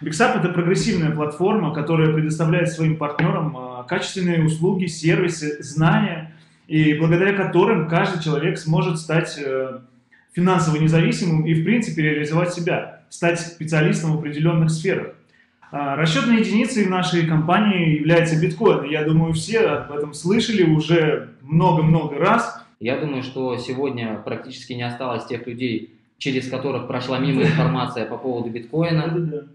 BixUp – это прогрессивная платформа, которая предоставляет своим партнерам качественные услуги, сервисы, знания, и благодаря которым каждый человек сможет стать финансово независимым и, в принципе, реализовать себя, стать специалистом в определенных сферах. Расчетной единицей в нашей компании является биткоин. Я думаю, все об этом слышали уже много-много раз. Я думаю, что сегодня практически не осталось тех людей, через которых прошла мимо информация по поводу биткоина.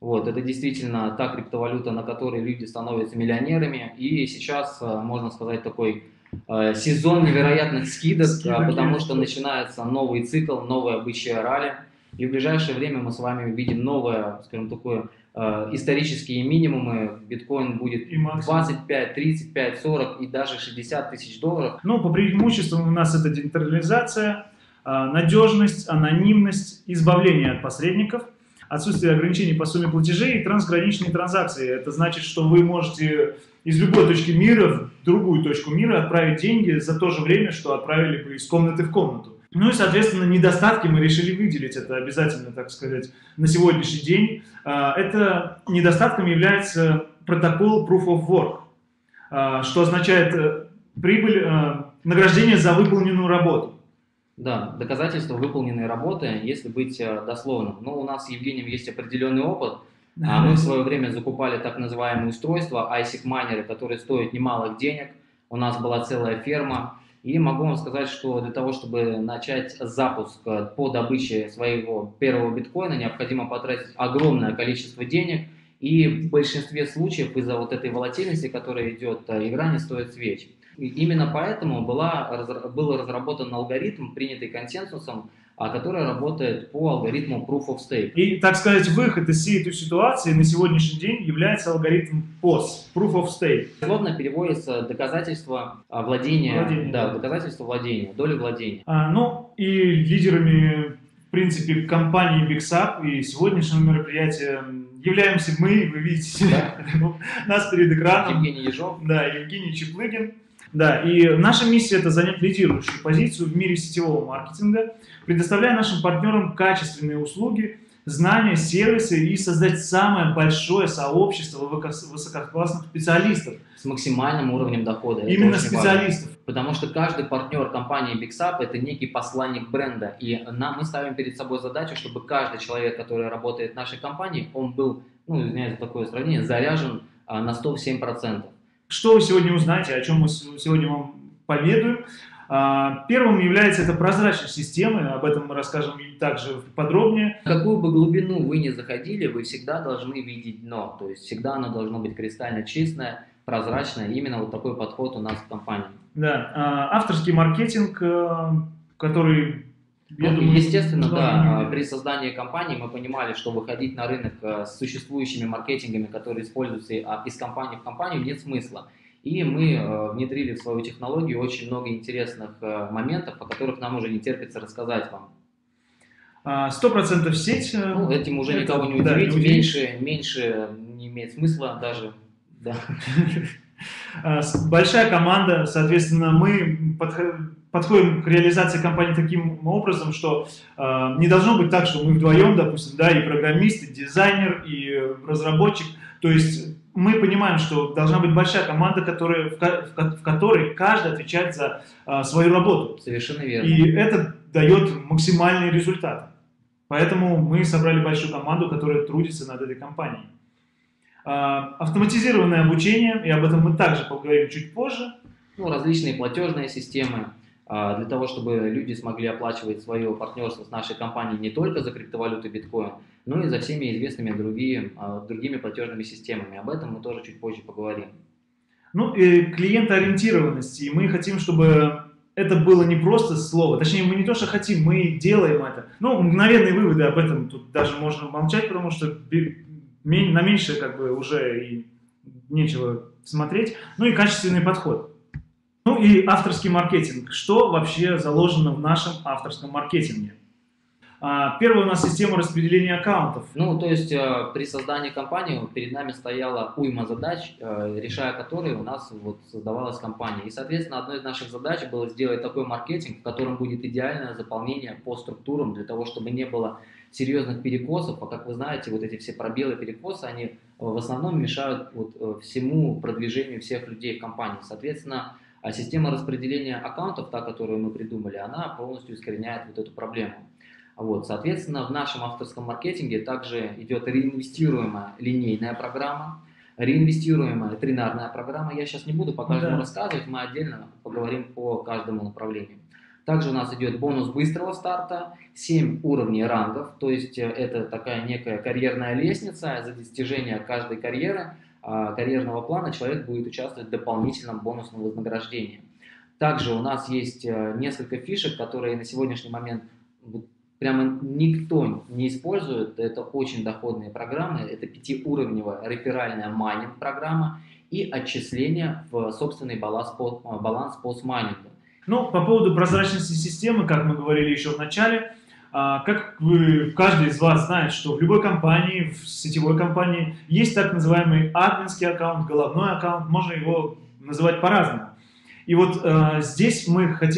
Вот, это действительно та криптовалюта, на которой люди становятся миллионерами. И сейчас, можно сказать, такой сезон невероятных скидок, потому что начинается новый цикл, новые обычаи ралли. И в ближайшее время мы с вами увидим новое, скажем, такое исторические минимумы. Биткоин будет 25, 35, 40 и даже 60 тысяч долларов. Ну, по преимуществам у нас это децентрализация, надежность, анонимность, избавление от посредников, отсутствие ограничений по сумме платежей и трансграничные транзакции. Это значит, что вы можете из любой точки мира в другую точку мира отправить деньги за то же время, что отправили бы из комнаты в комнату. Ну и, соответственно, недостатки мы решили выделить, это обязательно, так сказать, на сегодняшний день. Это недостатком является протокол Proof of Work, что означает прибыль, награждение за выполненную работу. Да, доказательство выполненной работы, если быть дословным. Но у нас с Евгением есть определенный опыт. Мы в свое время закупали так называемые устройства, ASIC-майнеры, которые стоят немалых денег. У нас была целая ферма. И могу вам сказать, что для того, чтобы начать запуск по добыче своего первого биткоина, необходимо потратить огромное количество денег. И в большинстве случаев из-за вот этой волатильности, которая идет, игра не стоит свеч. И именно поэтому был разработан алгоритм, принятый консенсусом, который работает по алгоритму Proof of Stake. И, так сказать, выход из всей этой ситуации на сегодняшний день является алгоритм POS, Proof of Stake. Словно переводится доказательство владения, доказательство владения, доля владения. Ну и лидерами, в принципе, компании BixUp и сегодняшнего мероприятия являемся мы, вы видите нас перед экраном. Евгений Ежов. Да, Евгений Чеплыгин. Да, и наша миссия – это занять лидирующую позицию в мире сетевого маркетинга, предоставляя нашим партнерам качественные услуги, знания, сервисы и создать самое большое сообщество высококлассных специалистов. С максимальным уровнем дохода. Именно специалистов. Важно. Потому что каждый партнер компании BixUp – это некий посланник бренда. И мы ставим перед собой задачу, чтобы каждый человек, который работает в нашей компании, он был, ну, извиняюсь за такое сравнение, заряжен на 107%. Что вы сегодня узнаете, о чем мы сегодня вам поведаю? Первым является это прозрачность системы, об этом мы расскажем также подробнее. Какую бы глубину вы ни заходили, вы всегда должны видеть дно, то есть всегда оно должно быть кристально чистое, прозрачное. Именно вот такой подход у нас в компании. Да, авторский маркетинг, который... Я думаю, естественно, да, при создании компании мы понимали, что выходить на рынок с существующими маркетингами, которые используются из компании в компанию, нет смысла. И мы внедрили в свою технологию очень много интересных моментов, о которых нам уже не терпится рассказать вам. 100% сеть. Ну, этим уже это, никого не удивить, да, меньше не имеет смысла даже. Да. Большая команда, соответственно, мы подходим к реализации компании таким образом, что не должно быть так, что мы вдвоем, допустим, да, и программист, и дизайнер, и разработчик. То есть мы понимаем, что должна быть большая команда, в которой каждый отвечает за свою работу. Совершенно верно. И это дает максимальный результат. Поэтому мы собрали большую команду, которая трудится над этой компанией. Автоматизированное обучение, и об этом мы также поговорим чуть позже. Ну, различные платежные системы для того, чтобы люди смогли оплачивать свое партнерство с нашей компанией не только за криптовалюту биткоин, но и за всеми известными другими платежными системами. Об этом мы тоже чуть позже поговорим. Ну и клиентоориентированность. И мы хотим, чтобы это было не просто слово, точнее мы не то, что хотим, мы делаем это. Ну, мгновенные выводы об этом тут даже можно молчать, потому что на меньшее как бы уже и нечего смотреть. Ну и качественный подход. Ну и авторский маркетинг. Что вообще заложено в нашем авторском маркетинге? Первая у нас система распределения аккаунтов. Ну, то есть при создании компании перед нами стояла уйма задач, решая которые у нас вот создавалась компания. И, соответственно, одной из наших задач было сделать такой маркетинг, в котором будет идеальное заполнение по структурам, для того, чтобы не было серьезных перекосов, а как вы знаете, вот эти все пробелы, перекосы, они в основном мешают вот всему продвижению всех людей в компании. Соответственно, система распределения аккаунтов, та, которую мы придумали, она полностью искореняет вот эту проблему. Вот, соответственно, в нашем авторском маркетинге также идет реинвестируемая линейная программа, реинвестируемая тринарная программа. Я сейчас не буду по каждому рассказывать, мы отдельно поговорим по каждому направлению. Также у нас идет бонус быстрого старта, 7 уровней рангов, то есть это такая некая карьерная лестница. За достижение каждой карьеры, карьерного плана человек будет участвовать в дополнительном бонусном вознаграждении. Также у нас есть несколько фишек, которые на сегодняшний момент прямо никто не использует. Это очень доходные программы, это 5-уровневая реферальная майнинг программа и отчисление в собственный баланс постмайнинга. Ну, по поводу прозрачности системы, как мы говорили еще в начале, как каждый из вас знает, что в любой компании, в сетевой компании есть так называемый админский аккаунт, головной аккаунт, можно его называть по-разному. И вот здесь в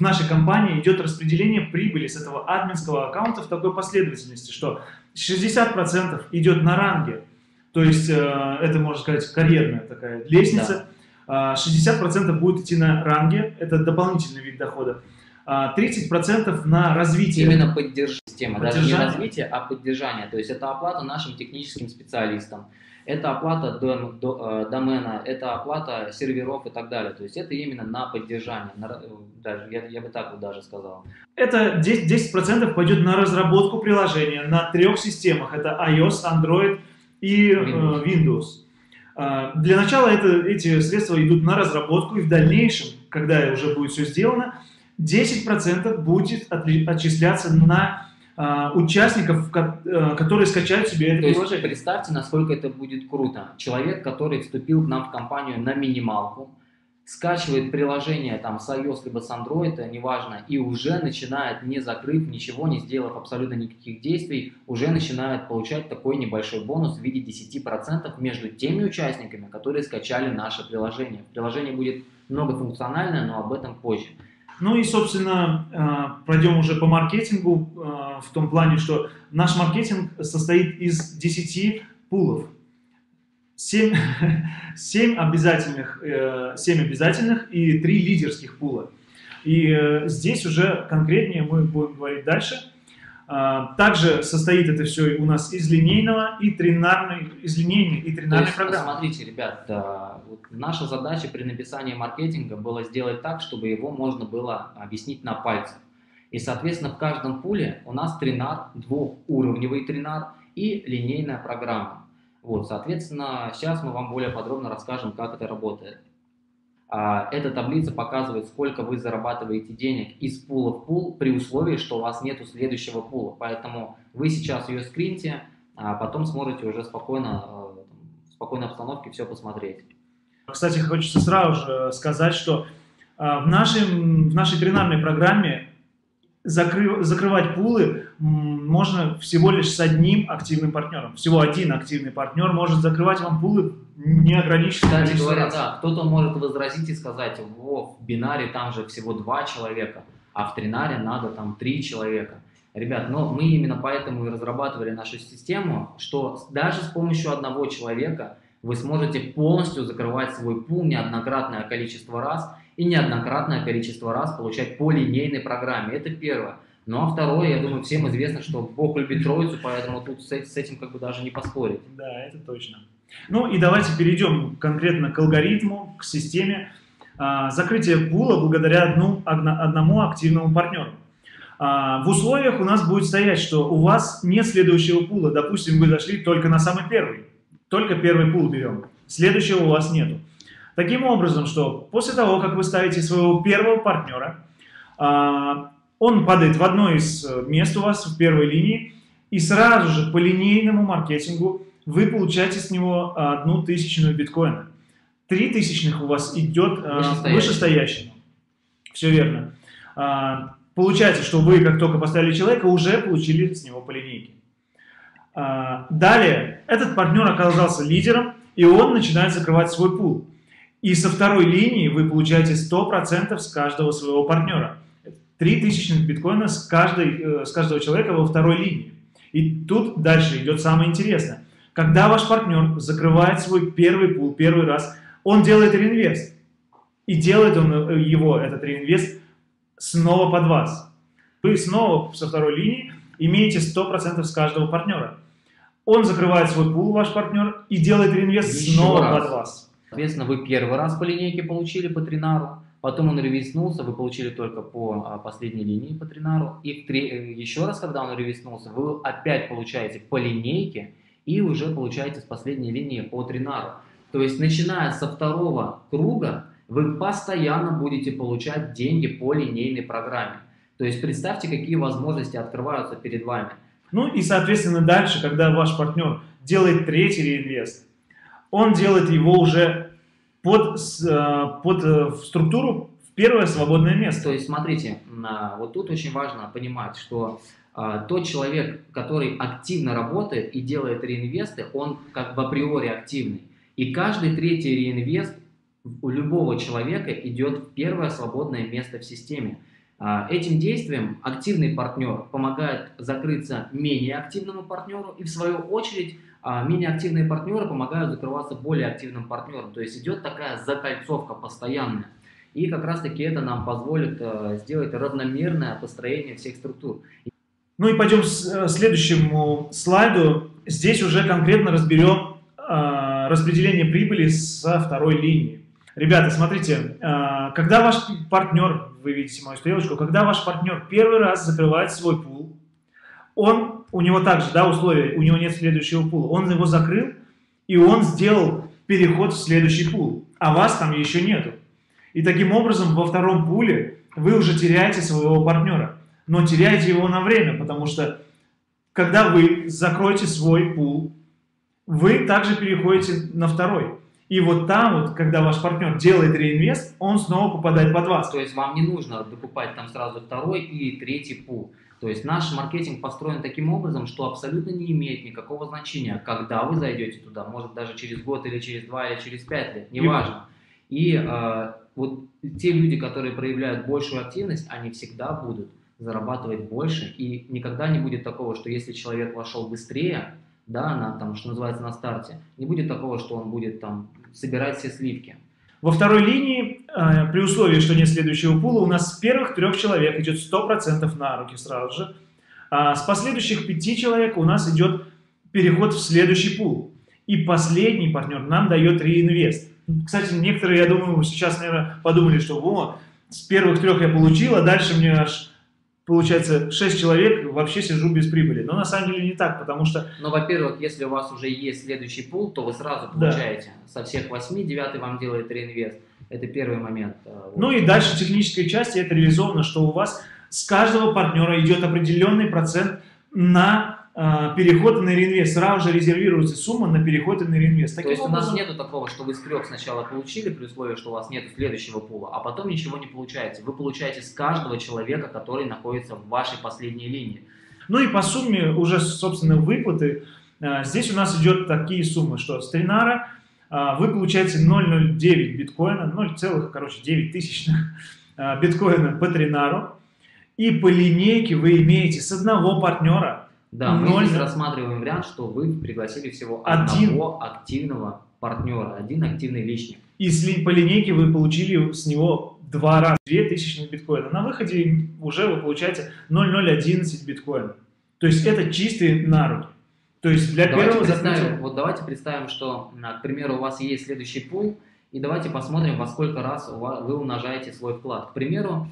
нашей компании идет распределение прибыли с этого админского аккаунта в такой последовательности, что 60% идет на ранге, то есть это, можно сказать, карьерная такая лестница, да. 60% будет идти на ранге, это дополнительный вид дохода, 30% на развитие. Именно поддержание, даже не развитие, а поддержание. То есть это оплата нашим техническим специалистам, это оплата домена, это оплата серверов и так далее. То есть это именно на поддержание, я бы так вот даже сказал. Это 10% пойдет на разработку приложения на 3 системах, это iOS, Android и Windows. Для начала эти средства идут на разработку, и в дальнейшем, когда уже будет все сделано, 10% будет отчисляться на участников, которые скачают себе это приложение. Представьте, насколько это будет круто. Человек, который вступил к нам в компанию на минималку, скачивает приложение там, с iOS либо с Android, неважно, и уже начинает, не закрыв ничего, не сделав абсолютно никаких действий, уже начинает получать такой небольшой бонус в виде 10% между теми участниками, которые скачали наше приложение. Приложение будет многофункциональное, но об этом позже. Ну и, собственно, пройдем уже по маркетингу, в том плане, что наш маркетинг состоит из 10 пулов. 7 обязательных и 3 лидерских пула. И здесь уже конкретнее мы будем говорить дальше. Также состоит это все у нас из линейной и тринарной программы. Смотрите, ребят, наша задача при написании маркетинга была сделать так, чтобы его можно было объяснить на пальцах. И, соответственно, в каждом пуле у нас тринар, двухуровневый тринар и линейная программа. Вот, соответственно, сейчас мы вам более подробно расскажем, как это работает. Эта таблица показывает, сколько вы зарабатываете денег из пула в пул при условии, что у вас нету следующего пула. Поэтому вы сейчас ее скриньте, а потом сможете уже спокойно, в спокойной обстановке все посмотреть. Кстати, хочется сразу же сказать, что в нашей тринарной программе закрывать пулы можно всего лишь с одним активным партнером. Всего один активный партнер может закрывать вам пулы неограниченное количество раз. Да, кто-то может возразить и сказать, в бинаре там же всего 2 человека, а в тринаре надо там 3 человека. Ребят, но мы именно поэтому и разрабатывали нашу систему, что даже с помощью одного человека вы сможете полностью закрывать свой пул неоднократное количество раз и неоднократное количество раз получать по линейной программе. Это первое. Ну а второе, я думаю, всем известно, что Бог любит Троицу, поэтому тут с этим как бы даже не поспорить. Да, это точно. Ну и давайте перейдем конкретно к алгоритму, к системе закрытия пула благодаря одному активному партнеру. В условиях у нас будет стоять, что у вас нет следующего пула. Допустим, вы зашли только на самый первый. Только первый пул берем. Следующего у вас нету. Таким образом, что после того, как вы ставите своего первого партнера, он падает в одно из мест у вас в первой линии, и сразу же по линейному маркетингу вы получаете с него 1/1000 биткоина. 3/1000 у вас идет вышестоящему. Все верно. Получается, что вы, как только поставили человека, уже получили с него по линейке. Далее, этот партнер оказался лидером, и он начинает закрывать свой пул. И со второй линии вы получаете 100% с каждого своего партнера. 3/1000 биткоина с каждого человека во второй линии. И тут дальше идет самое интересное. Когда ваш партнер закрывает свой первый пул, первый раз, он делает реинвест. И делает он его, этот реинвест, снова под вас. Вы снова со второй линии имеете 100% с каждого партнера. Он закрывает свой пул, ваш партнер, и делает реинвест снова под вас. Соответственно, вы первый раз по линейке получили по тринару, потом он ревеснулся, вы получили только по последней линии по тринару, и еще раз, когда он ревеснулся, вы опять получаете по линейке и уже получаете с последней линии по тринару. То есть, начиная со второго круга, вы постоянно будете получать деньги по линейной программе. То есть, представьте, какие возможности открываются перед вами. Ну и, соответственно, дальше, когда ваш партнер делает третий реинвест, он делает его уже под структуру в первое свободное место. То есть, смотрите, вот тут очень важно понимать, что тот человек, который активно работает и делает реинвесты, он как бы априори активный. И каждый третий реинвест у любого человека идет в первое свободное место в системе. Этим действием активный партнер помогает закрыться менее активному партнеру, и в свою очередь менее активные партнеры помогают закрываться более активным партнерам. То есть идет такая закольцовка постоянная. И как раз таки это нам позволит сделать равномерное построение всех структур. Ну и пойдем к следующему слайду. Здесь уже конкретно разберем распределение прибыли со второй линии. Ребята, смотрите, когда ваш партнер, вы видите мою стрелочку, когда ваш партнер первый раз закрывает свой пул, у него также, да, условия, у него нет следующего пула, он его закрыл, и он сделал переход в следующий пул, а вас там еще нету. И таким образом во втором пуле вы уже теряете своего партнера, но теряете его на время, потому что когда вы закроете свой пул, вы также переходите на второй. И вот там, вот, когда ваш партнер делает реинвест, он снова попадает под вас. То есть вам не нужно докупать там сразу второй и третий пул. То есть наш маркетинг построен таким образом, что абсолютно не имеет никакого значения, когда вы зайдете туда, может даже через год, или через 2, или через 5 лет, неважно. И вот те люди, которые проявляют большую активность, они всегда будут зарабатывать больше. И никогда не будет такого, что если человек вошел быстрее, да, на, там, что называется, на старте, не будет такого, что он будет там собирать все сливки. Во второй линии, при условии, что нет следующего пула, у нас с первых 3 человек идет 100% на руки сразу же. С последующих 5 человек у нас идет переход в следующий пул. И последний партнер нам дает реинвест. Кстати, некоторые, я думаю, сейчас, наверное, подумали, что о, с первых 3 я получил, а дальше мне аж... Получается, 6 человек, вообще сижу без прибыли. Но на самом деле не так, потому что... Ну, во-первых, если у вас уже есть следующий пул, то вы сразу получаете со всех 8, 9 вам делает реинвест. Это первый момент. Ну и дальше технической части это реализовано, что у вас с каждого партнера идет определенный процент на переход на реинвест. Сразу же резервируется сумма на переход на реинвест. Таким образом... у нас нету такого, что вы с 3 сначала получили, при условии, что у вас нет следующего пула, а потом ничего не получаете. Вы получаете с каждого человека, который находится в вашей последней линии. Ну и по сумме уже, собственно, выплаты. Здесь у нас идет такие суммы, что с тринара вы получаете 0,09 биткоина, 0,9 тысячных биткоина по тринару. И по линейке вы имеете с одного партнера. Да, мы здесь рассматриваем вариант, что вы пригласили всего одного активного партнера, один активный личник. И по линейке вы получили с него 2 раза 2000 биткоина. На выходе уже вы получаете 0,011 биткоина. То есть это чистые на руки. То есть для первого закрытия... Вот давайте представим, что, к примеру, у вас есть следующий пул, и давайте посмотрим, во сколько раз вы умножаете свой вклад. К примеру,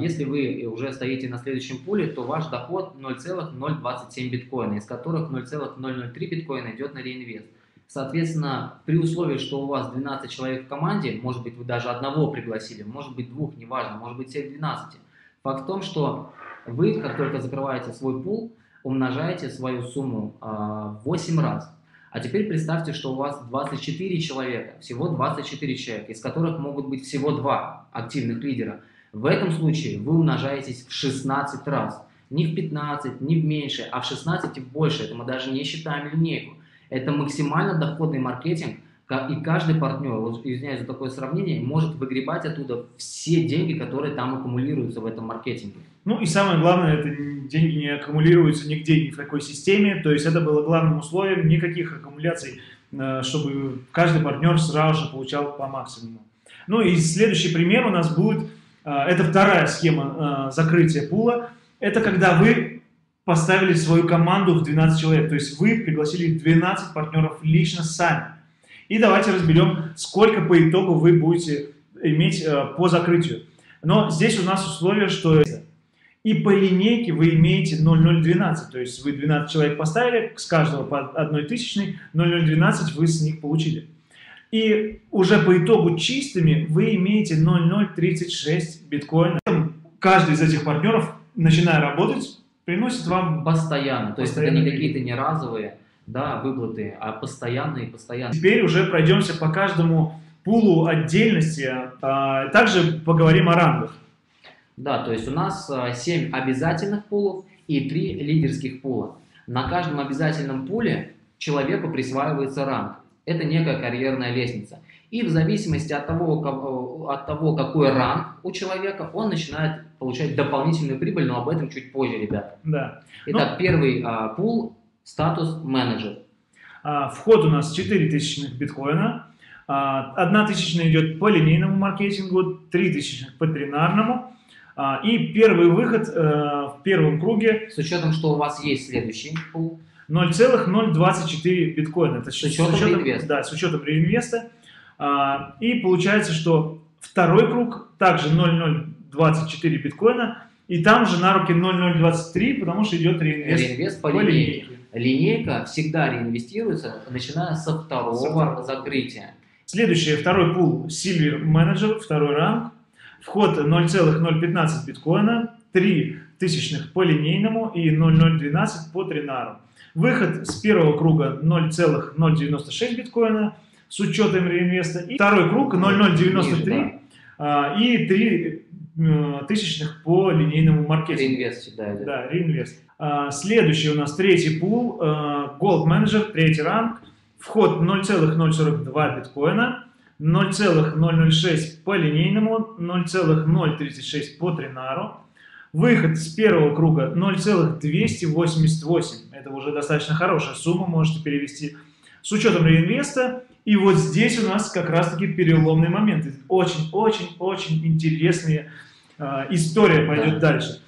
если вы уже стоите на следующем пуле, то ваш доход 0,027 биткоина, из которых 0,003 биткоина идет на реинвест. Соответственно, при условии, что у вас 12 человек в команде, может быть, вы даже одного пригласили, может быть, 2, неважно, может быть, всех 12. Факт в том, что вы, как только закрываете свой пул, умножаете свою сумму 8 раз. А теперь представьте, что у вас 24 человека, всего 24 человека, из которых могут быть всего 2 активных лидера. В этом случае вы умножаетесь в 16 раз. Не в 15, не в меньше, а в 16 и в больше. Это мы даже не считаем линейку. Это максимально доходный маркетинг. И каждый партнер, вот, извиняюсь за такое сравнение, может выгребать оттуда все деньги, которые там аккумулируются в этом маркетинге. Ну и самое главное, это деньги не аккумулируются нигде, ни в какой системе. То есть это было главным условием, никаких аккумуляций, чтобы каждый партнер сразу же получал по максимуму. Ну и следующий пример у нас будет, это вторая схема закрытия пула. Это когда вы поставили свою команду в 12 человек, то есть вы пригласили 12 партнеров лично сами. И давайте разберем, сколько по итогу вы будете иметь по закрытию. Но здесь у нас условие, что и по линейке вы имеете 0,012, то есть вы 12 человек поставили, с каждого по 1/1000, 0,012 вы с них получили. И уже по итогу чистыми вы имеете 0,036 биткоина. Каждый из этих партнеров, начиная работать, приносит вам постоянно. То есть это не какие-то не разовые, да, выплаты, а постоянные. Теперь уже пройдемся по каждому пулу отдельности. Также поговорим о рангах. Да, то есть у нас 7 обязательных пулов и 3 лидерских пула. На каждом обязательном пуле человеку присваивается ранг. Это некая карьерная лестница. И в зависимости от того, какой ранг у человека, он начинает получать дополнительную прибыль, но об этом чуть позже, ребята. Да. Итак, первый пул – статус менеджер. Вход у нас 4000 биткоина. 1000 идет по линейному маркетингу, 3000 по тринарному. И первый выход в первом круге. С учетом, что у вас есть следующий пул. 0,024 биткоина. Это с учетом реинвеста. И получается, что второй круг также 0,024 биткоина. И там же на руки 0,023, потому что идет реинвест по линейке. Линейка всегда реинвестируется, начиная со второго закрытия. Следующий, второй пул, Silver Manager, второй ранг. Вход 0,015 биткоина, 0,003 по линейному и 0,012 по тринару. Выход с первого круга 0,096 биткоина с учетом реинвеста. И второй круг 0,093 и 0,003 по линейному маркетингу. Реинвест, да, реинвест. Следующий у нас третий пул, Gold Manager, третий ранг. Вход 0,042 биткоина. 0,006 по линейному, 0,036 по тринару. Выход с первого круга 0,288. Это уже достаточно хорошая сумма, можете перевести с учетом реинвеста. И вот здесь у нас как раз-таки переломный момент. Очень-очень-очень интересная история пойдет дальше.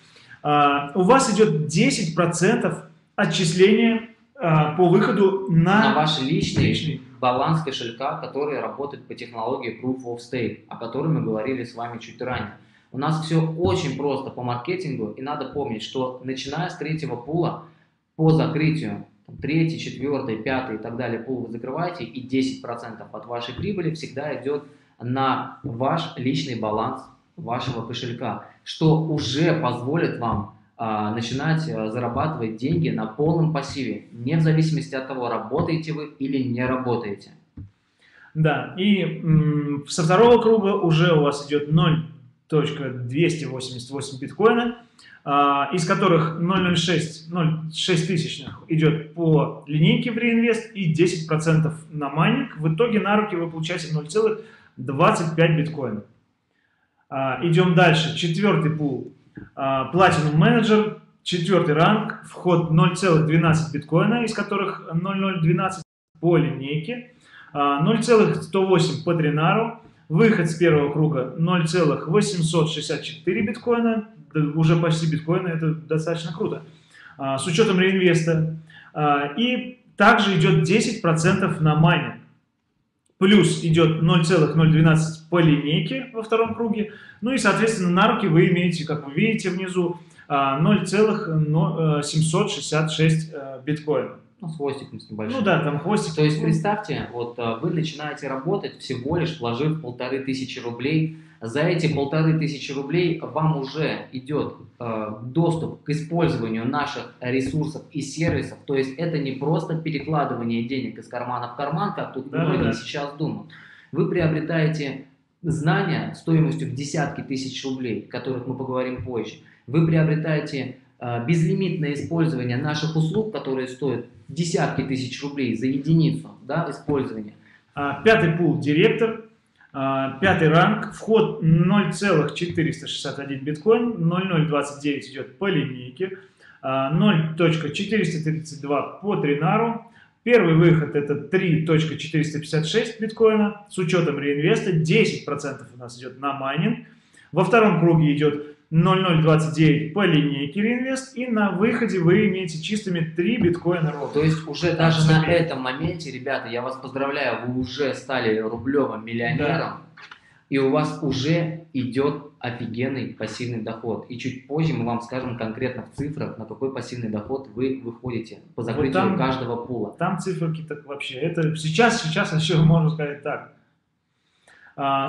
У вас идет 10% отчисления по выходу на ваш личный баланс кошелька, который работает по технологии Proof of Stake, о которой мы говорили с вами чуть ранее. У нас все очень просто по маркетингу, и надо помнить, что начиная с третьего пула, по закрытию, 3, 4, 5 и так далее пул вы закрываете, и 10% от вашей прибыли всегда идет на ваш личный баланс вашего кошелька, что уже позволит вам начинать зарабатывать деньги на полном пассиве, не в зависимости от того, работаете вы или не работаете. Да, и со второго круга уже у вас идет 0,288 биткоина, из которых 0,06000 идет по линейке в реинвест и 10% на майнинг. В итоге на руки вы получаете 0,25 биткоина. Идем дальше. Четвертый пул. Platinum Manager, четвертый ранг, вход 0,12 биткоина, из которых 0,012 по линейке, 0,108 по тринару, выход с первого круга 0,864 биткоина, уже почти биткоина, это достаточно круто, с учетом реинвеста, и также идет 10% на майнинг. Плюс идет 0,012 по линейке во втором круге. Ну и, соответственно, на руки вы имеете, как вы видите внизу, 0,766 биткоина. Ну, с хвостиком с небольшим. Ну да, там хвостик. То есть представьте, вот вы начинаете работать, всего лишь вложив 1500 рублей. За эти 1500 рублей вам уже идет доступ к использованию наших ресурсов и сервисов. То есть это не просто перекладывание денег из кармана в карман, как тут многие сейчас думают. Вы приобретаете знания стоимостью в десятки тысяч рублей, о которых мы поговорим позже. Вы приобретаете безлимитное использование наших услуг, которые стоят десятки тысяч рублей за единицу, да, использования. Пятый пул – директор. Пятый ранг, вход 0,461 биткоин, 0,029 идет по линейке, 0,432 по Тринару. Первый выход это 3,456 биткоина с учетом реинвеста, 10% у нас идет на майнинг. Во втором круге идет 0,029 по линейке реинвест, и на выходе вы имеете чистыми 3 биткоина ровно. То есть уже даже на этом моменте, ребята, я вас поздравляю, вы уже стали рублевым миллионером, да. И у вас уже идет офигенный пассивный доход. И чуть позже мы вам скажем конкретно в цифрах, на какой пассивный доход вы выходите по закрытию вот там, каждого пула. Там цифры так вообще. Это сейчас еще можно сказать так.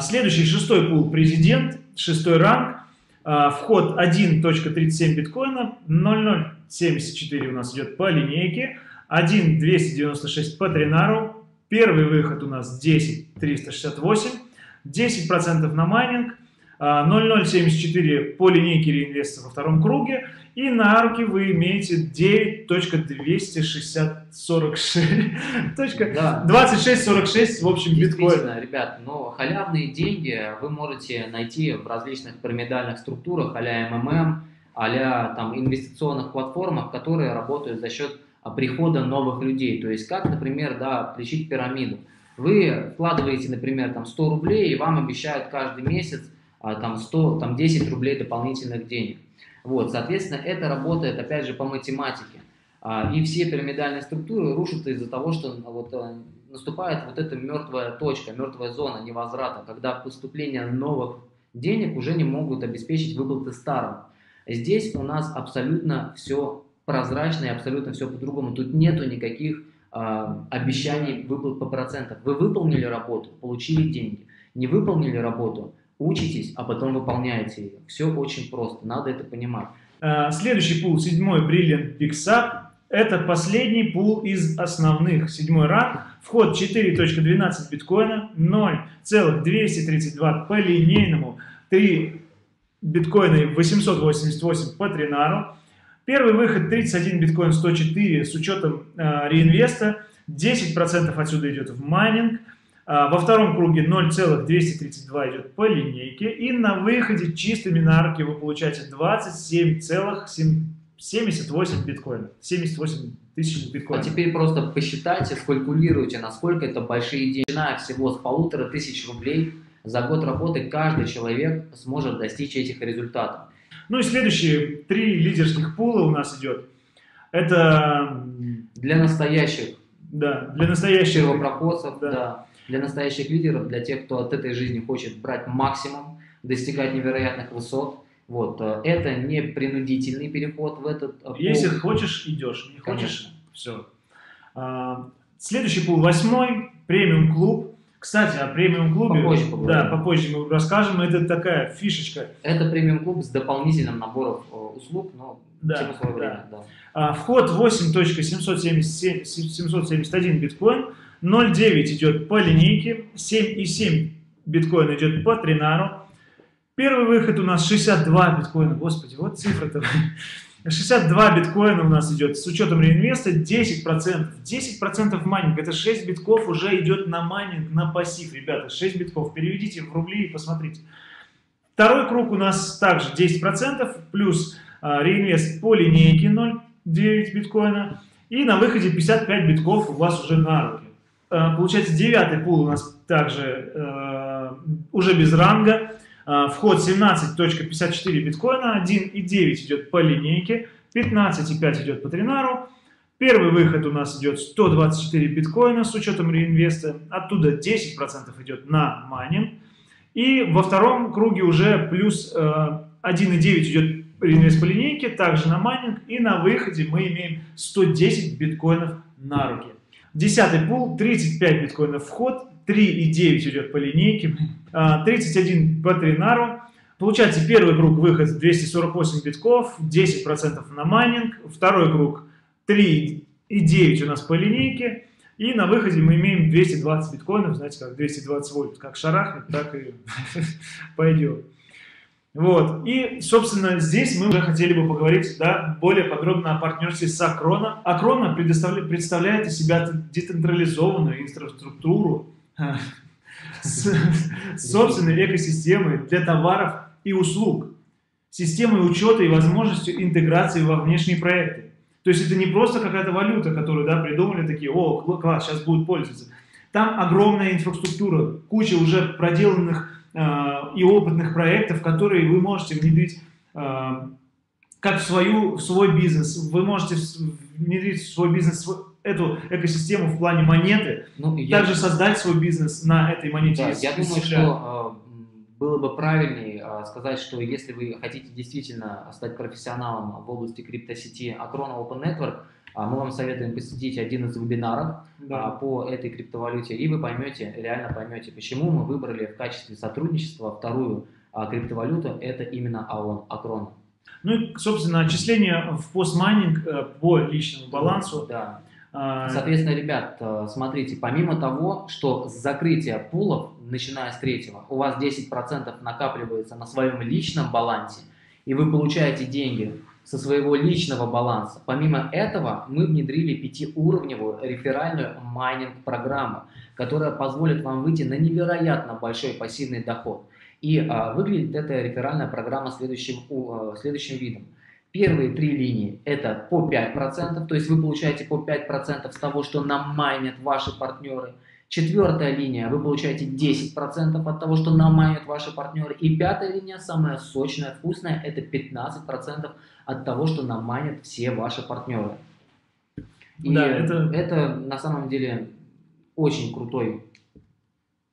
Следующий, шестой пул, президент, шестой ранг. Вход 1,37 биткоина, 0,074 у нас идет по линейке, 1,296 по Тринару, первый выход у нас 10,368, 10% на майнинг, 0,074 по линейке реинвеста во втором круге, и на арке вы имеете 9,2646, в общем, биткоин. Ребят, но халявные деньги вы можете найти в различных пирамидальных структурах, а-ля МММ, а-ля там инвестиционных платформах, которые работают за счет прихода новых людей. То есть, как, например, да, лечить пирамиду. Вы вкладываете, например, там 100 рублей, и вам обещают каждый месяц там 10 рублей дополнительных денег. Вот, соответственно, это работает, опять же, по математике. И все пирамидальные структуры рушатся из-за того, что вот наступает вот эта мертвая точка, мертвая зона невозврата, когда поступление новых денег уже не могут обеспечить выплаты старым. Здесь у нас абсолютно все прозрачно и абсолютно все по-другому. Тут нету никаких обещаний выплат по процентам. Вы выполнили работу, получили деньги. Не выполнили работу, учитесь, а потом выполняете ее. Все очень просто, надо это понимать. Следующий пул, седьмой, Brilliant BixUp. Это последний пул из основных. Седьмой ранг. Вход 4,12 биткоина, 0,232 по линейному, 3 биткоина 888 по Тринару. Первый выход 31 биткоин 104 с учетом реинвеста. 10% отсюда идет в майнинг. Во втором круге 0,232 идет по линейке, и на выходе чистыми на арке вы получаете 27,78 биткоинов. 78 тысяч биткоинов. А теперь просто посчитайте, скалькулируйте, насколько это большие деньги. Начиная всего с 1500 рублей за год работы каждый человек сможет достичь этих результатов. Ну и следующие три лидерских пула у нас идет. Это для настоящих. Да, для настоящих первопроходцев, да. Да. Для настоящих лидеров, для тех, кто от этой жизни хочет брать максимум, достигать невероятных высот. Вот. Это не принудительный переход в этот пул. Если хочешь, идешь. Не хочешь, все. Следующий пул, восьмой, премиум-клуб. Кстати, о премиум-клубе попозже мы расскажем. Это такая фишечка. Это премиум-клуб с дополнительным набором услуг, но да, да. Время, да. Вход 8,771 биткоин. 0,9 идет по линейке, 7,7 биткоин идет по Тринару. Первый выход у нас 62 биткоина, господи, вот цифра-то. 62 биткоина у нас идет с учетом реинвеста, 10% майнинг, это 6 битков уже идет на майнинг, на пассив, ребята, 6 битков, переведите в рубли и посмотрите. Второй круг у нас также 10%, плюс реинвест по линейке 0,9 биткоина, и на выходе 55 битков у вас уже на руки. Получается, девятый пул у нас также уже без ранга. Вход 17,54 биткоина, 1,9 идет по линейке, 15,5 идет по Тринару. Первый выход у нас идет 124 биткоина с учетом реинвеста. Оттуда 10% идет на майнинг. И во втором круге уже плюс 1,9 идет реинвест по линейке, также на майнинг. И на выходе мы имеем 110 биткоинов на руки. Десятый пул, 35 биткоинов вход, 3,9 идет по линейке, 31 по Тринару. Получается, первый круг выход 248 битков, 10% на майнинг. Второй круг 3,9 у нас по линейке. И на выходе мы имеем 220 биткоинов, знаете, как 220 вольт, как шарахнет, так и пойдет. Вот. И, собственно, здесь мы уже хотели бы поговорить, да, более подробно о партнерстве с Acrona. Acrona представляет из себя децентрализованную инфраструктуру с собственной экосистемой для товаров и услуг, системой учета и возможностью интеграции во внешние проекты. То есть это не просто какая-то валюта, которую придумали такие, о, класс, сейчас будут пользоваться. Там огромная инфраструктура, куча уже проделанных и опытных проектов, которые вы можете внедрить как в свой бизнес. Вы можете внедрить в свой бизнес эту экосистему в плане монеты, также создать свой бизнес на этой монете. Да, я думаю, что было бы правильнее сказать, что если вы хотите действительно стать профессионалом в области криптосети Acrona Open Network, мы вам советуем посетить один из вебинаров по этой криптовалюте, и вы поймете, реально поймете, почему мы выбрали в качестве сотрудничества вторую криптовалюту, это именно Acrona. Ну и, собственно, отчисления в постмайнинг по личному балансу. Да. Соответственно, ребят, смотрите, помимо того, что с закрытия пулов, начиная с третьего, у вас 10% накапливается на своем личном балансе, и вы получаете деньги со своего личного баланса. Помимо этого, мы внедрили 5-уровневую реферальную майнинг-программу, которая позволит вам выйти на невероятно большой пассивный доход. И выглядит эта реферальная программа следующим видом. Первые 3 линии – это по 5%, то есть вы получаете по 5% с того, что намайнят ваши партнеры. Четвертая линия, вы получаете 10% от того, что намайнят ваши партнеры. И пятая линия, самая сочная, вкусная, это 15% от того, что намайнят все ваши партнеры. И да, это на самом деле очень крутой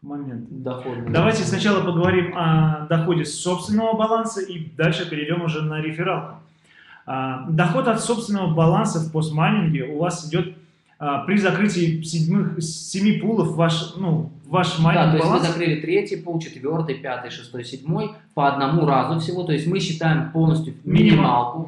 момент. Доходный. Давайте сначала поговорим о доходе с собственного баланса и дальше перейдем уже на рефералку. Доход от собственного баланса в постмайнинге у вас идет при закрытии 7 пулов ваш майнинг баланс. Да, то есть вы закрыли 3-й пул, 4-й, 5-й, 6-й, 7-й по одному разу всего. То есть мы считаем полностью минималку.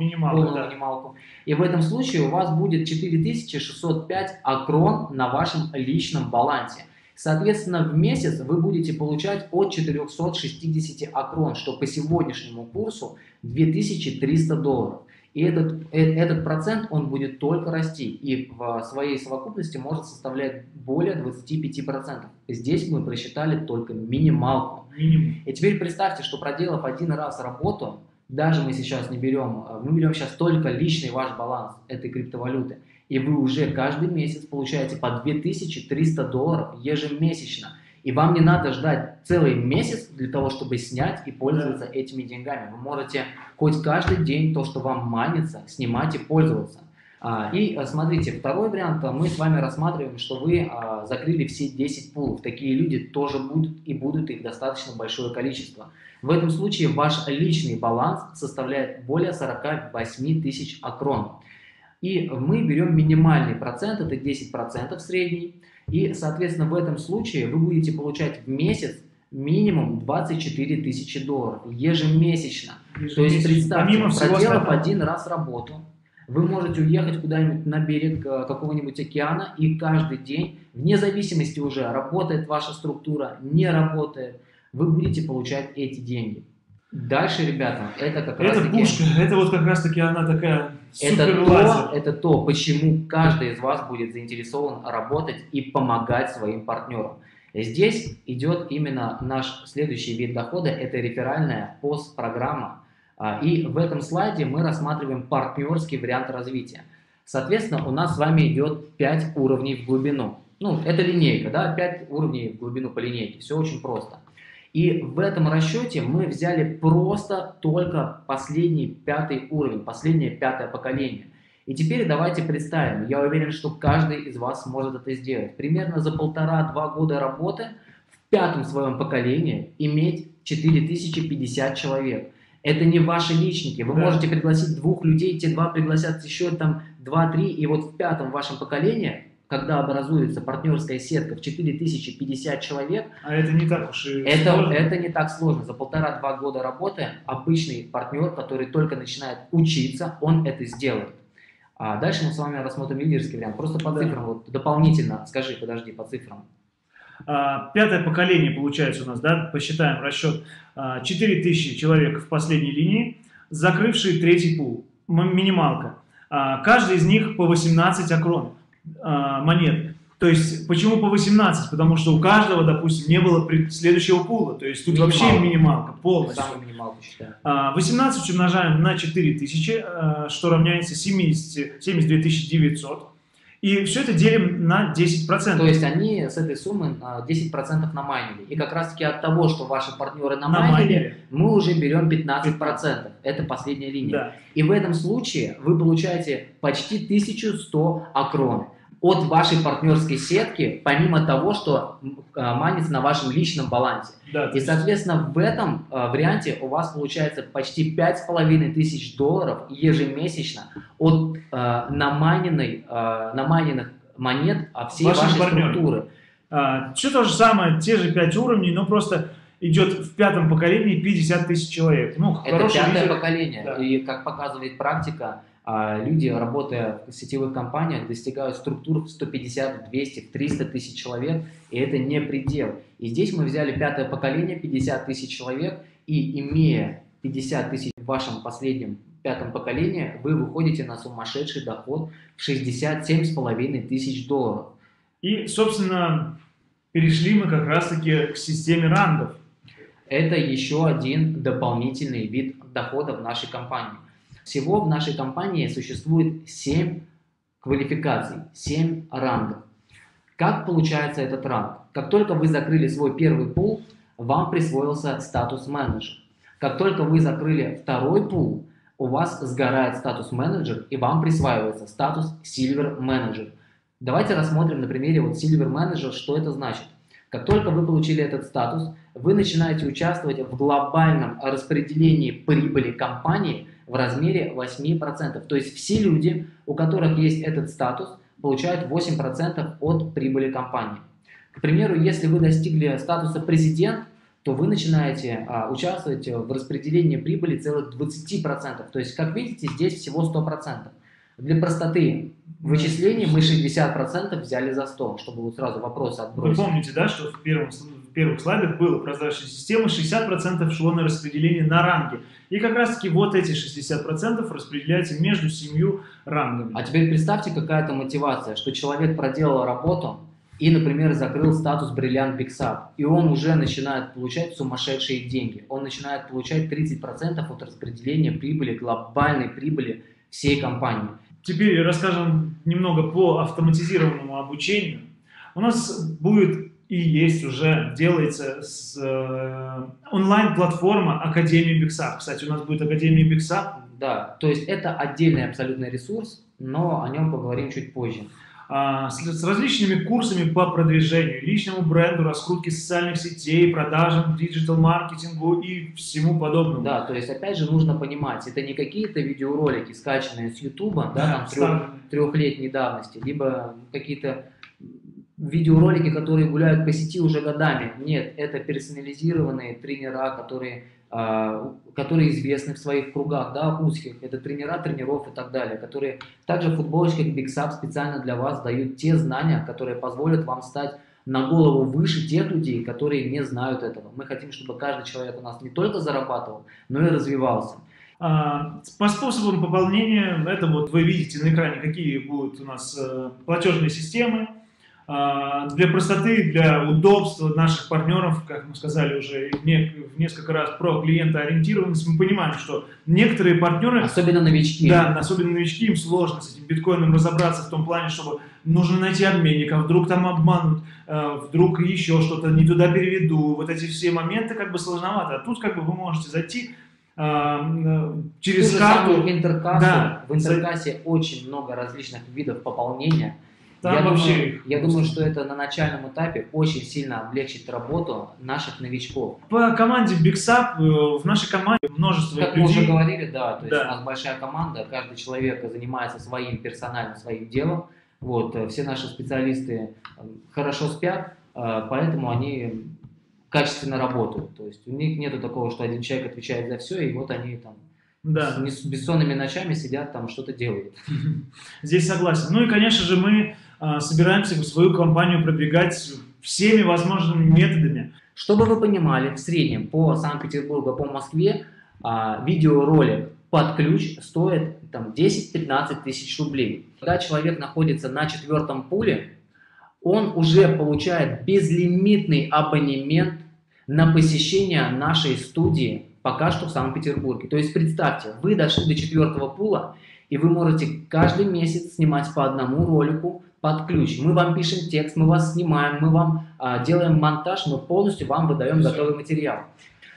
И в этом случае у вас будет 4605 акрон на вашем личном балансе. Соответственно, в месяц вы будете получать от 460 акрон, что по сегодняшнему курсу $2300. И этот процент, он будет только расти, и в своей совокупности может составлять более 25%. Здесь мы просчитали только минималку. И теперь представьте, что проделав один раз работу, даже мы берем сейчас только личный ваш баланс этой криптовалюты, и вы уже каждый месяц получаете по $2300 ежемесячно. И вам не надо ждать целый месяц для того, чтобы снять и пользоваться этими деньгами. Вы можете хоть каждый день то, что вам манится, снимать и пользоваться. И смотрите, второй вариант, мы с вами рассматриваем, что вы закрыли все 10 пулов. Такие люди тоже будут, и будут их достаточно большое количество. В этом случае ваш личный баланс составляет более 48 000 акрон. И мы берем минимальный процент, это 10% средний. И, соответственно, в этом случае вы будете получать в месяц минимум $24 000 ежемесячно. То есть, представьте, проделав один раз работу, вы можете уехать куда-нибудь на берег какого-нибудь океана, и каждый день, вне зависимости уже, работает ваша структура, не работает, вы будете получать эти деньги. Дальше, ребята, это как раз таки... пушка, это вот как раз таки она такая суперлазер. Это то, почему каждый из вас будет заинтересован работать и помогать своим партнерам. Здесь идет именно наш следующий вид дохода, это реферальная постпрограмма. И в этом слайде мы рассматриваем партнерский вариант развития. Соответственно, у нас с вами идет 5 уровней в глубину. Это линейка, 5 уровней в глубину по линейке, все очень просто. И в этом расчете мы взяли просто только последний 5-й уровень, последнее 5-е поколение. И теперь давайте представим, я уверен, что каждый из вас сможет это сделать. Примерно за 1,5-2 года работы в 5-м своем поколении иметь 4050 человек. Это не ваши личники, вы можете пригласить 2 людей, те 2 пригласят еще там 2-3, и вот в 5-м вашем поколении... когда образуется партнерская сетка в 4050 человек, а это не так уж и сложно. Это не так сложно. За 1,5-2 года работы обычный партнер, который только начинает учиться, он это сделает. А дальше мы с вами рассмотрим лидерский вариант. Просто по цифрам, вот дополнительно, скажи, подожди, по цифрам. 5-е поколение получается у нас, посчитаем расчет, 4000 человек в последней линии, закрывшие 3-й пул, минималка. Каждый из них по 18 акрон монет. То есть, почему по 18? Потому что у каждого, допустим, не было следующего пула. То есть, тут минималка. Вообще минималка, полностью. Самый минималку считаю. 18 умножаем на 4000, что равняется 72 900. И все это делим на 10%. То есть, они с этой суммы 10% намайнили. И как раз-таки от того, что ваши партнеры намайнили, мы уже берем 15%. Это последняя линия. Да. И в этом случае вы получаете почти 1100 акрон от вашей партнерской сетки, помимо того, что манится на вашем личном балансе. Да, и, соответственно, в этом варианте у вас получается почти $5500 ежемесячно от намайненных монет всей вашей структуры. Все то же самое, те же 5 уровней, но просто идет в пятом поколении 50 000 человек. Ну, это пятое поколение, да. И, как показывает практика, люди, работая в сетевых компаниях, достигают структур в 150, 200, 300 тысяч человек, и это не предел. И здесь мы взяли пятое поколение, 50 000 человек, и имея 50 000 в вашем последнем пятом поколении, вы выходите на сумасшедший доход в $67 500. И, собственно, перешли мы как раз-таки к системе рангов. Это еще один дополнительный вид дохода в нашей компании. Всего в нашей компании существует 7 квалификаций, 7 рангов. Как получается этот ранг? Как только вы закрыли свой первый пул, вам присвоился статус менеджер. Как только вы закрыли второй пул, у вас сгорает статус менеджер и вам присваивается статус silver менеджер. Давайте рассмотрим на примере вот silver менеджер, что это значит. Как только вы получили этот статус, вы начинаете участвовать в глобальном распределении прибыли компании в размере 8%. То есть все люди, у которых есть этот статус, получают 8% от прибыли компании. К примеру, если вы достигли статуса президент, то вы начинаете участвовать в распределении прибыли целых 20%. То есть, как видите, здесь всего 100%. Для простоты вычислений мы 60% взяли за 100, чтобы вот сразу вопросы отбросить. Вы помните, да, что в первых слайдах было прозрачная система, 60% шло на распределение на ранги. И как раз таки вот эти 60% распределяются между 7 рангами. А теперь представьте, какая-то мотивация, что человек проделал работу и, например, закрыл статус бриллиант BixUp, и он уже начинает получать сумасшедшие деньги. Он начинает получать 30% от распределения прибыли, глобальной прибыли всей компании. Теперь расскажем немного по автоматизированному обучению. У нас будет и есть уже, делается онлайн-платформа Академии BixUp. Кстати, у нас будет Академия BixUp. Да, то есть это отдельный абсолютный ресурс, но о нем поговорим чуть позже. С различными курсами по продвижению, личному бренду, раскрутке социальных сетей, продажам, диджитал-маркетингу и всему подобному. Да, то есть опять же нужно понимать, это не какие-то видеоролики, скачанные с Ютуба, да, трехлетней давности, либо какие-то видеоролики, которые гуляют по сети уже годами. Нет, это персонализированные тренера, которые известны в своих кругах, да, узких, это тренера, тренеров и так далее, которые также в футболочках BixUp специально для вас дают те знания, которые позволят вам стать на голову выше тех людей, которые не знают этого. Мы хотим, чтобы каждый человек у нас не только зарабатывал, но и развивался. По способам пополнения, это вот вы видите на экране, какие будут у нас платежные системы. Для простоты, для удобства наших партнеров, как мы сказали уже в несколько раз про клиентоориентированность, мы понимаем, что некоторые партнеры, особенно новички, да, особенно новички, им сложно с этим биткоином разобраться в том плане, чтобы нужно найти обменника, вдруг там обманут, вдруг еще что-то не туда переведу, вот эти все моменты как бы сложновато, а тут как бы вы можете зайти через карту. Да, в интеркассе очень много различных видов пополнения. Я думаю, что это на начальном этапе очень сильно облегчит работу наших новичков. По команде BixUp, в нашей команде множество людей. Как мы уже говорили, да, то есть у нас большая команда, каждый человек занимается своим персональным, своим делом. Вот, все наши специалисты хорошо спят, поэтому они качественно работают. То есть у них нет такого, что один человек отвечает за все, и вот они там... Да. С бессонными ночами сидят там, что-то делают. Здесь согласен. Ну и, конечно же, мы собираемся свою компанию продвигать всеми возможными методами. Чтобы вы понимали, в среднем по Санкт-Петербургу, по Москве видеоролик под ключ стоит 10-15 тысяч рублей. Когда человек находится на 4-м пуле, он уже получает безлимитный абонемент на посещение нашей студии пока что в Санкт-Петербурге. То есть представьте, вы дошли до 4-го пула, и вы можете каждый месяц снимать по одному ролику под ключ. Мы вам пишем текст, мы вас снимаем, мы вам делаем монтаж, мы полностью вам выдаем готовый материал.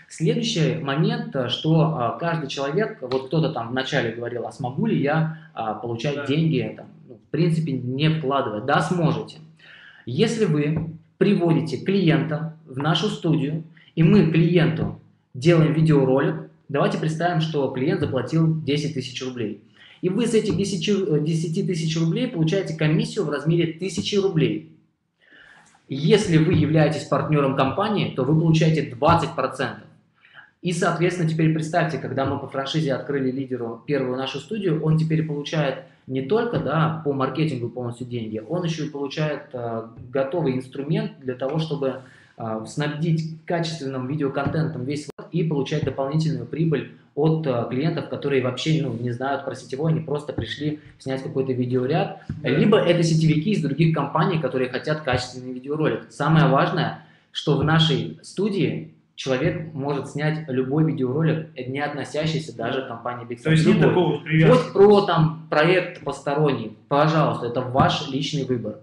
Следующий момент, что каждый человек, вот кто-то там вначале говорил, а смогу ли я получать деньги, там, в принципе, не вкладывая. Да, сможете. Если вы приводите клиента в нашу студию, и мы клиенту делаем видеоролик, давайте представим, что клиент заплатил 10 тысяч рублей. И вы с этих 10 тысяч рублей получаете комиссию в размере 1000 рублей. Если вы являетесь партнером компании, то вы получаете 20%. И, соответственно, теперь представьте, когда мы по франшизе открыли лидеру первую нашу студию, он теперь получает не только по маркетингу полностью деньги, он еще и получает готовый инструмент для того, чтобы снабдить качественным видеоконтентом весь лот и получать дополнительную прибыль от клиентов, которые вообще не знают про сетевой, они просто пришли снять какой-то видеоряд. Либо это сетевики из других компаний, которые хотят качественный видеоролик. Самое важное, что в нашей студии человек может снять любой видеоролик, не относящийся даже к компании BixUp. То есть нет такого привязки. Хоть про проект посторонний, пожалуйста, это ваш личный выбор.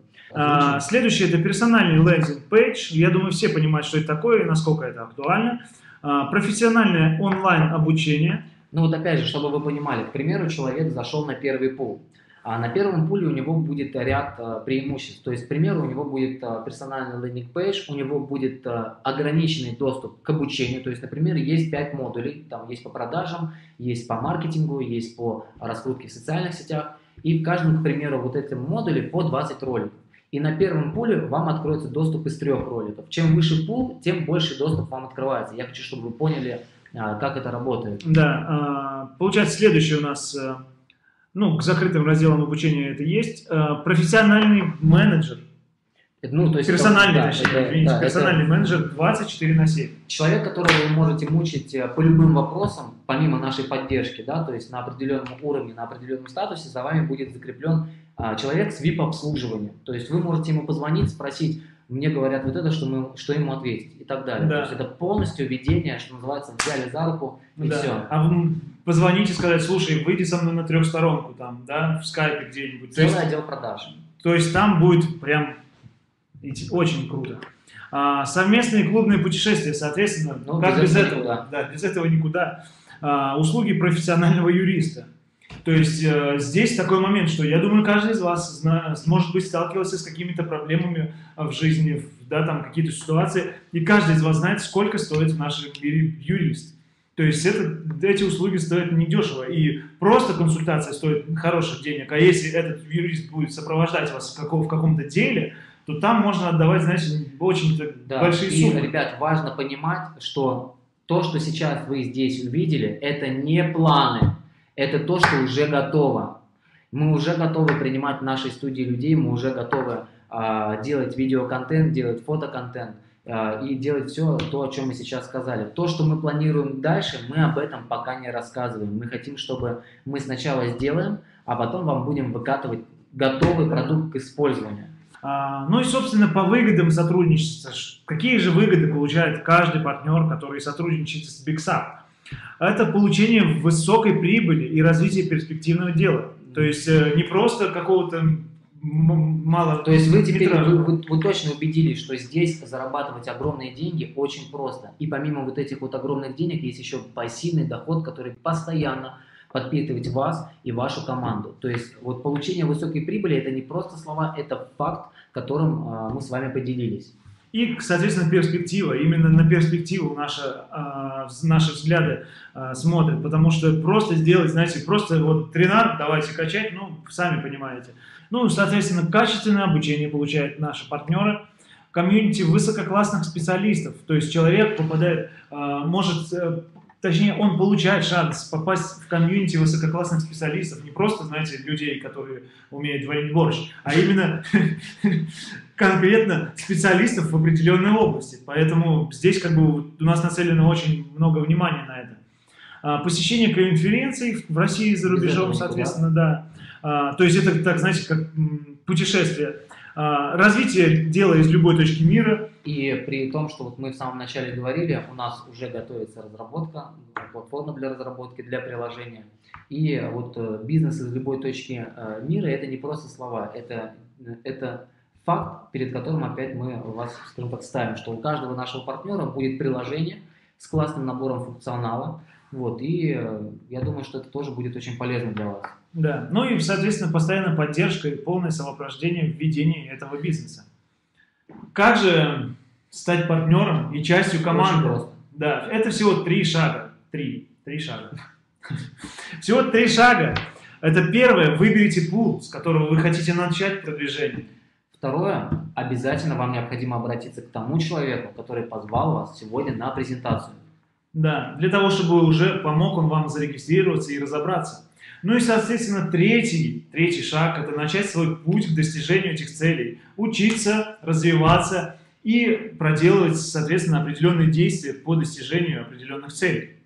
Следующий – это персональный лендинг-пейдж. Я думаю, все понимают, что это такое и насколько это актуально. Профессиональное онлайн-обучение. Ну вот опять же, чтобы вы понимали, к примеру, человек зашел на первый пул. А на первом пуле у него будет ряд преимуществ. То есть, к примеру, у него будет персональный лендинг-пейдж, у него будет ограниченный доступ к обучению. То есть, например, есть 5 модулей. Там есть по продажам, есть по маркетингу, есть по раскрутке в социальных сетях. И в каждом, к примеру, вот этом модуле по 20 роликов. И на первом пуле вам откроется доступ из 3 роликов. Чем выше пул, тем больше доступ вам открывается. Я хочу, чтобы вы поняли, как это работает. Да, получается, следующий у нас, к закрытым разделам обучения это есть, профессиональный менеджер. Ну, то есть персональный, персональный менеджер 24/7. Человек, которого вы можете мучить по любым вопросам, помимо нашей поддержки, то есть на определенном уровне, на определенном статусе, за вами будет закреплен человек с VIP-обслуживанием. То есть вы можете ему позвонить, спросить, мне говорят вот это, что ему ответить и так далее. Да. То есть это полностью ведение, что называется, взяли за руку и все. А вы позвоните и сказать, слушай, выйди со мной на 3-сторонку, в скайпе где-нибудь. Целый отдел продаж. То есть там будет прям... Очень круто. Совместные клубные путешествия, соответственно, как без этого? Никуда. Да, без этого никуда. Услуги профессионального юриста. То есть здесь такой момент, что я думаю, каждый из вас, может быть, сталкивался с какими-то проблемами в жизни, какие-то ситуации, и каждый из вас знает, сколько стоит в нашем мире юрист. То есть эти услуги стоят недешево, и просто консультация стоит хороших денег, а если этот юрист будет сопровождать вас в каком-то деле, то там можно отдавать, очень большие суммы. Ребят, важно понимать, что то, что сейчас вы здесь увидели, это не планы, это то, что уже готово. Мы уже готовы принимать в нашей студии людей, мы уже готовы делать видеоконтент, делать фотоконтент и делать все то, о чем мы сейчас сказали. То, что мы планируем дальше, мы об этом пока не рассказываем. Мы хотим, чтобы мы сначала сделаем, а потом вам будем выкатывать готовый продукт к использованию. Ну и, собственно, по выгодам сотрудничества. Какие же выгоды получает каждый партнер, который сотрудничает с BixUp? Это получение высокой прибыли и развитие перспективного дела. То есть не просто какого-то малого... То есть вы теперь вы точно убедились, что здесь зарабатывать огромные деньги очень просто. И помимо вот этих огромных денег есть еще пассивный доход, который постоянно... подпитывать вас и вашу команду. То есть вот получение высокой прибыли – это не просто слова, это факт, которым мы с вами поделились. И, соответственно, перспектива. Именно на перспективу наши взгляды смотрят, потому что просто сделать, просто вот тренар, давайте качать, сами понимаете. Соответственно, качественное обучение получают наши партнеры. Комьюнити высококлассных специалистов, то есть человек попадает, Точнее, он получает шанс попасть в комьюнити высококлассных специалистов, не просто, людей, которые умеют варить борщ, а именно конкретно специалистов в определенной области. Поэтому здесь у нас нацелено очень много внимания на это. Посещение конференций в России и за рубежом, соответственно, да. То есть это, как путешествие. развитие дела из любой точки мира. И при том, что вот мы в самом начале говорили, у нас уже готовится разработка, платформа для разработки, для приложения. И вот бизнес из любой точки мира – это не просто слова, это факт, перед которым опять мы вас, скажем так, ставим, что у каждого нашего партнера будет приложение с классным набором функционала. Вот, и я думаю, что это тоже будет очень полезно для вас. Да, ну и, соответственно, постоянная поддержка и полное самопрождение в ведении этого бизнеса. Как же стать партнером и частью команды? Очень просто. Да, это всего три шага. Три шага. Всего три шага. Это первое, выберите пул, с которого вы хотите начать продвижение. Второе, обязательно вам необходимо обратиться к тому человеку, который позвал вас сегодня на презентацию. Да, для того, чтобы уже помог он вам зарегистрироваться и разобраться. Ну и, соответственно, третий шаг – это начать свой путь к достижению этих целей. Учиться, развиваться и проделывать, соответственно, определенные действия по достижению определенных целей.